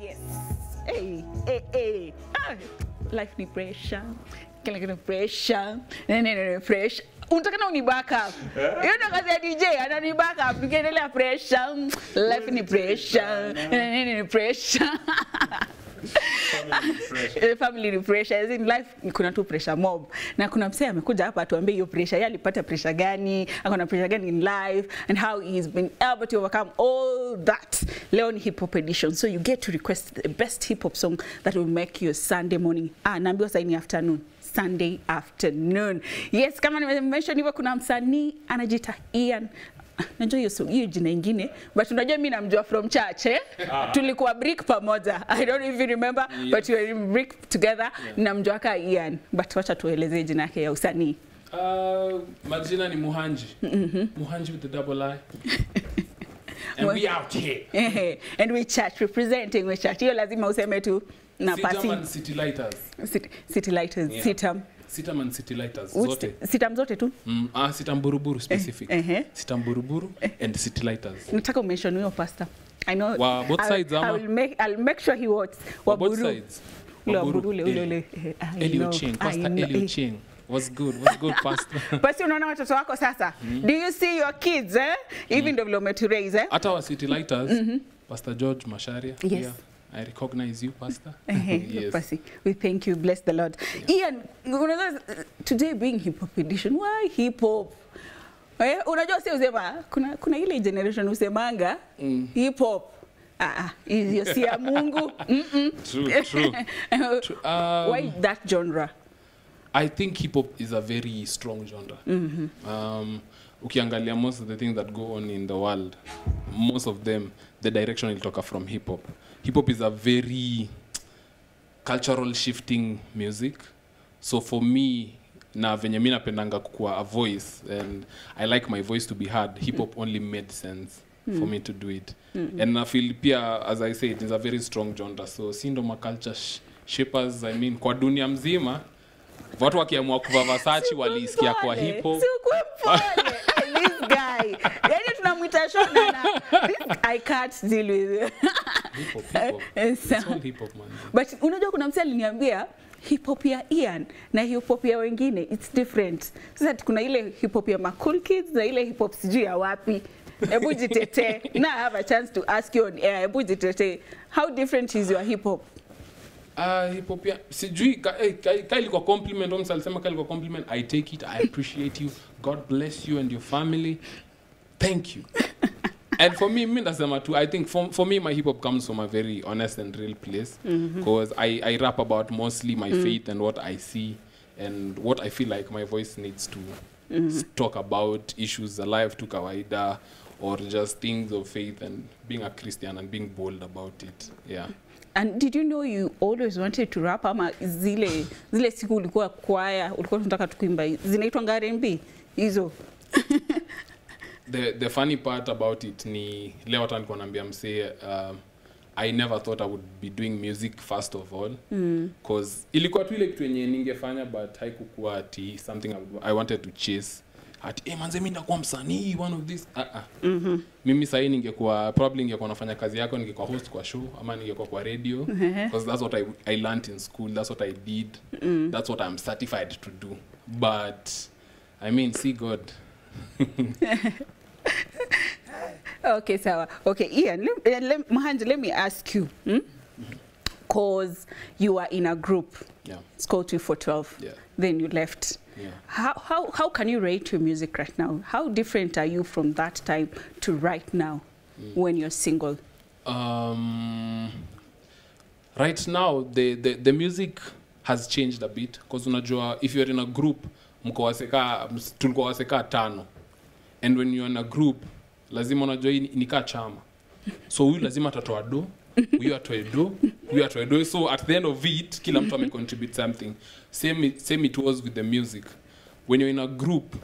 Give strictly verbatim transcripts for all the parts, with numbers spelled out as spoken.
Yes. Hey, hey, hey. Ah. Life ni pressure. Kila kitu pressure. Nene nene fresh. Unataka na unibaka. Hiyo ndo kazi ya D J, ananibaka, pigendelea pressure. Life ni pressure. Nene nene pressure. Family pressure, as in life kuna tu pressure mob. Na kuna msee amekuja hapa atuambie hiyo pressure, yeye alipata pressure gani, akona pressure gani in life and how he's been able to overcome all that. Leo ni hip hop edition, so you get to request the best hip hop song that will make your Sunday morning. Ah, naambiwa saa ni afternoon. Sunday afternoon. Yes, kama nimesha hivyo kuna msanii anajita Ian. Najua hiyo hiyo jina ingine, but unajua mimi namjua from church eh? Ah. Tulikuwa brick pamoja. I don't even remember, yeah. But we were in brick together. Yeah. Namjua ka Ian, but wacha tuelezee jina yake ya usanii. Uh, majina ni Muhanjii. Mm -hmm. Muhanjii with the double I. And we out here. And we church representing we church. Hiyo lazima useme tu na party. City Lighters. City, City Lighters. Yeah. Citam. Citam and City Lighters. Which zote. Citam zote tu? Mm, ah, Citam Buruburu specific. Eh, eh. Citam Buruburu eh. And City Lighters. Nataka mention huyo pastor. I know. Wa both I'll, sides ama. I'll make I'll make sure he watches. Wa both buru. Sides. Wa buru le ule le. Elio Ching, pastor Elio Ching. What's good? What's good, pastor? Pastor, unaona watoto wako sasa. Do you see your kids eh? Even the Vlometu raise eh? At our City Lighters. Mm -hmm. Pastor George Masharia. Yes. Yeah. I recognize you, Pastor. Yes. We thank you. Bless the Lord. Yeah. Ian, today being hip hop edition, why hip hop? Unajua si usema, kuna kuna ile generation usemanga hip hop. Ah, hiyo si ya Mungu. True, true. True. Um, why that genre? I think hip hop is a very strong genre. Mm -hmm. Um, ukiangalia most of the things that go on in the world, most of them, the direction will talk from hip hop. Hip hop is a very cultural shifting music. So for me, na venye mimi napendanga kuwa a voice and I like my voice to be heard. Hip hop only made sense mm. for me to do it. Mm-hmm. And I feel pia, as I said, it's a very strong genre. So sindoma culture shapers, I mean, kwa dunia mzima, watu wakiamua kuvaa Versace walisikia kwa hip hop. This guy. Yani tunamwita Shona. I can't deal with it. Hip hop, hip hop. It's all hip hop, man. But unajua kuna msali niambia hip hop ya Ian na hip hop ya wengine it's different. Sasa kuna ile hip hop ya cool kids na ile hip hop sijui ya wapi. Ebu jitete. Now I have a chance to ask you on air. Ebu jitete. How different is your hip hop? Ah, uh, hip hop ya sijui kai kai kai liko compliment on salisema kai liko compliment. I take it. I appreciate you. God bless you and your family. Thank you. And for me, I think for, for me, my hip-hop comes from a very honest and real place because mm-hmm. I, I rap about mostly my mm-hmm. faith and what I see and what I feel like my voice needs to mm-hmm. talk about, issues alive to kawaida or just things of faith and being a Christian and being bold about it. Yeah. And did you know you always wanted to rap? Ama zile, zile siku ulikuwa kwaya, ulikuwa tunataka tukuimba, zinaitwa R and B, hizo. The, the funny part about it ni leo hata niko naambia msee I never thought I would be doing music first of all because mm. ilikuwa tu ile kitu yenye ningefanya but haikuwa ati something I wanted to chase at eh hey, manze mimi ndakuwa msanii one of this ah uh ah -uh. Mhm mm mimi sasa ningekuwa probably ningekuwa nafanya kazi yako ningekuwa host kwa show ama ningekuwa kwa radio because that's what I I learned in school, that's what I did, mm. that's what I'm certified to do, but I mean see God. Okay, Sarah. Okay, Ian, let, let, Muhanjii, let me ask you, because hmm? you are in a group, yeah. It's called two for twelve, yeah. Then you left. Yeah. How, how, how can you rate your music right now? How different are you from that time to right now mm. when you're single? Um, right now, the, the, the music has changed a bit, because if you're in a group, tulikuwa waseka tano. And when you're in a group, lazima unajua nika chama. So huyu lazima atatoa do, huyu atoe do, huyu atoe do. So at the end of it, kila mtu ame contribute something. Same, same it was with the music. When you're in a group,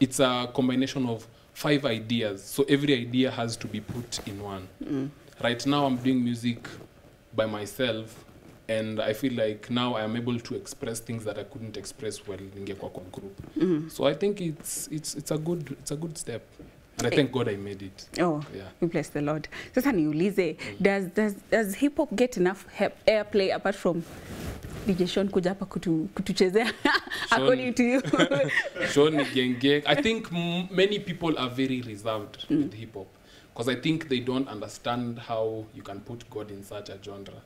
it's a combination of five ideas. So every idea has to be put in one. Mm. Right now I'm doing music by myself. And I feel like now I'm able to express things that I couldn't express while in a group. Mm-hmm. So I think it's it's it's a good it's a good step. And I thank God I made it. Oh, yeah. We bless the Lord. Sasa niulize, does, does, does hip hop get enough airplay apart from D J Sean kuja hapa kutu, kutuchezea? According to you. Sean Genge. I think many people are very reserved mm. with hip hop. Because I think they don't understand how you can put God in such a genre.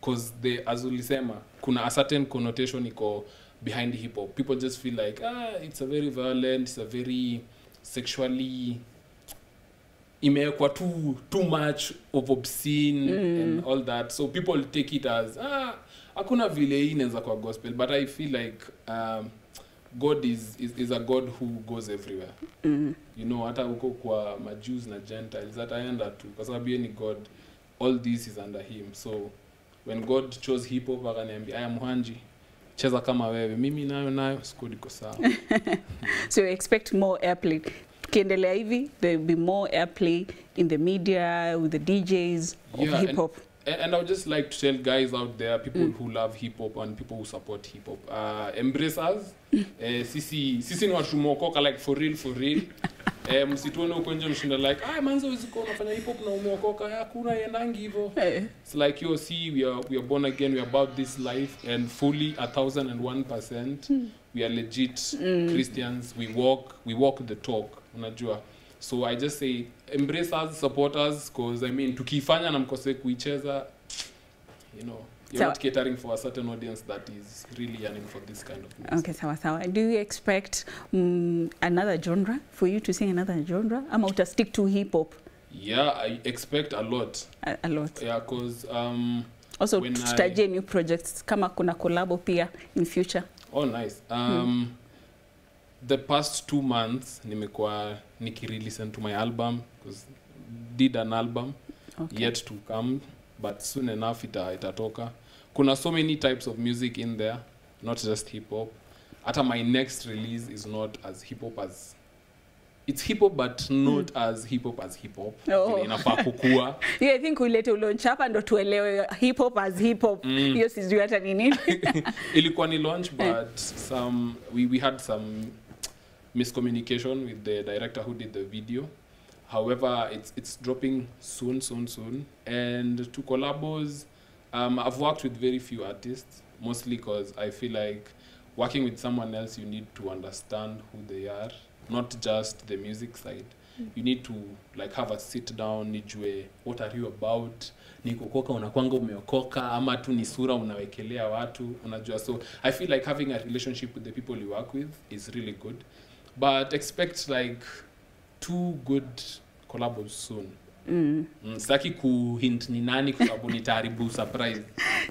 Because they, as ulisema, kuna a certain connotation iko behind hip hop. People just feel like, ah, it's a very violent, it's a very sexually, imewekwa too, too much of obscene mm. and all that. So people take it as, ah, hakuna vile inaweza kwa gospel. But I feel like um, God is, is, is a God who goes everywhere. Mm. You know, hata uko kwa Jews na Gentiles, that I under too. Kwa sababu ni God, all this is under him. So when God chose hip hop, akaniambia, I am Muhanjii. Cheza kama wewe. Mimi nayo nayo, sikudi kosa. So you expect more airplay. Kiendelea hivi, there will be more airplay in the media, with the D Js of yeah, hip hop. And, and I would just like to tell guys out there, people mm. who love hip hop and people who support hip hop, uh, embrace us. Mm. Uh, sisi, sisi ni watu mwokoka, like for real, for real. Eh, msituone uko nje mshinda like, ah, manzo hizi uko unafanya hip hop na umeokoka, hakuna yendangi hivyo. Hey. It's like you see we are we are born again, we are about this life and fully a thousand and one percent. Mm. We are legit mm. Christians. We walk we walk the talk. Unajua. So I just say embrace us, support us, cause I mean tukifanya na mkose kuicheza, you know. You're so, not catering for a certain audience that is really yearning for this kind of music. Okay, sawa sawa. Do you expect um, another genre, for you to sing another genre? I'm out to stick to hip-hop. Yeah, I expect a lot. A, a lot. Yeah, because... Um, also, to study new projects, kama kuna collabo pia in future. Oh, nice. Um, hmm. The past two months, nimekuwa niki-re-listen to my album, because did an album, okay. yet to come. But soon enough, ita, itatoka. Kuna so many types of music in there, not just hip-hop. Ata my next release is not as hip-hop as... It's hip-hop, but not mm. as hip-hop as hip-hop. Oh. Inafaa kukua. Yeah, I think we let you launch hapa ndo tuelewe hip-hop as hip-hop. Mm. Hiyo sijui hata nini. Ilikuwa ni launch, but some we, we had some miscommunication with the director who did the video. However, it's it's dropping soon, soon, soon. And to collabos, um, I've worked with very few artists, mostly because I feel like working with someone else, you need to understand who they are, not just the music side. Mm. You need to like have a sit down, nijue, what are you about? Nikuokoka unakuanga umeokoka, ama tu ni sura unawekelea watu, unajua. So I feel like having a relationship with the people you work with is really good. But expect like two good collabs soon. Mm. Mm, saki ku hint ni nani kusabu ni taribu surprise.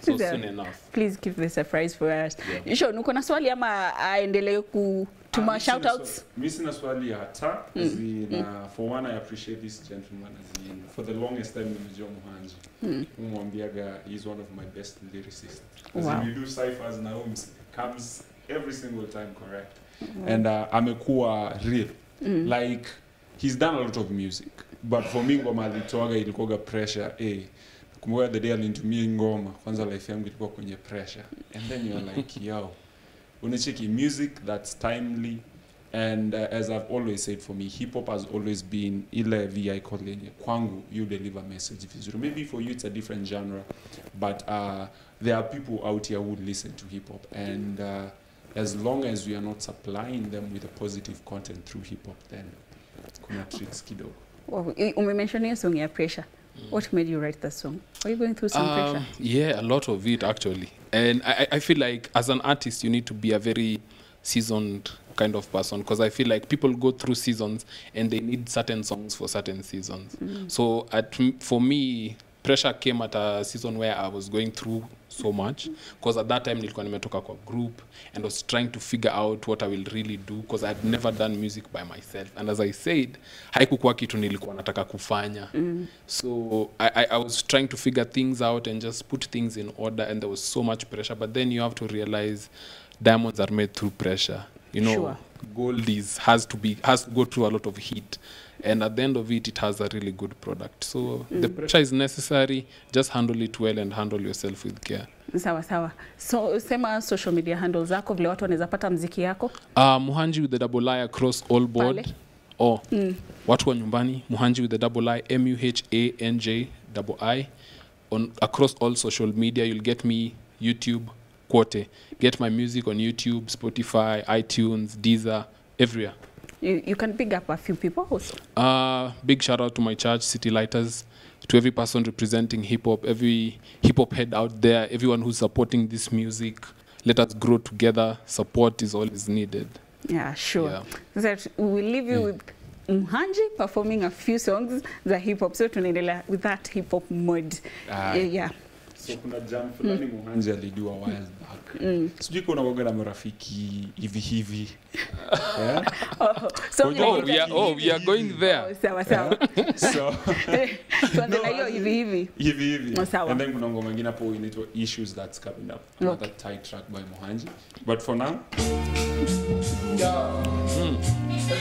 So yeah. Soon enough. Please give the surprise for us. Yeah. Sure, nuko na swali ama aendelee ku tuma ah, shout outs. Mimi sina swali hata mm. na mm. for one I appreciate this gentleman as in for the longest time nimejua Muhanjii. Umwambiaga he's one of my best lyricists. Wow. We do ciphers na homes comes every single time correct. Mm. And uh, amekuwa real. Mm. Like he's done a lot of music, but for me, ngoma ilitoaga ilikoga pressure. Eh, kumbuka the day alinitumia ngoma, kwanza life yangu ilikuwa kwenye pressure. And then you're like, yo, unacheki music that's timely. And uh, as I've always said, for me, hip hop has always been ile vehicle yenye kwangu, you deliver message vizuri. Maybe for you it's a different genre, but uh, there are people out here who listen to hip hop and. Uh, As long as we are not supplying them with a positive content through hip hop, then kuna tricks kidogo. Well, you mentioned your song, your pressure. Mm. What made you write that song? Are you going through some um, pressure? Yeah, a lot of it actually. And I, I feel like as an artist, you need to be a very seasoned kind of person because I feel like people go through seasons and they need certain songs for certain seasons. Mm. So at, for me, pressure came at a season where I was going through so much because at that time nilikuwa nimetoka kwa group and was trying to figure out what I will really do because I had never done music by myself and as I said haikuwa kitu nilikuwa nataka kufanya mm. so I, I, I was trying to figure things out and just put things in order and there was so much pressure but then you have to realize diamonds are made through pressure you know sure. Gold is has to be has to go through a lot of heat and at the end of it it has a really good product so mm. the pressure is necessary just handle it well and handle yourself with care sawa sawa so sema social media handles zako vile watu wanaweza pata muziki yako uh, Muhanjii with the double I across all board or mm. watu wa nyumbani, Muhanjii with the double I, M U H A N J double I. On, across all social media, you'll get me YouTube, Quote. Get my music on YouTube, Spotify, iTunes, Deezer, everywhere. You, you can pick up a few people also. Uh, big shout out to my church, City Lighters, to every person representing hip-hop, every hip-hop head out there, everyone who's supporting this music. Let us grow together. Support is always needed. Yeah, sure. Yeah. That we leave you mm. with Muhanjii performing a few songs, the hip-hop, so tunaendelea with that hip-hop mode. Uh, yeah. So kuna jam fulani mm. Muhanjii alidua while back. Mm. Sijui kuna woga na marafiki hivi hivi. Yeah? Oh, so oh, like we are, oh, we are going there. Oh, sawa sawa. Yeah? So so no, hiyo hivi hivi. Hivi hivi. Oh, and then kuna ngoma nyingine hapo inaitwa Issues That's Coming Up. Another okay. tight track by Muhanjii. But for now. Yeah. Mm.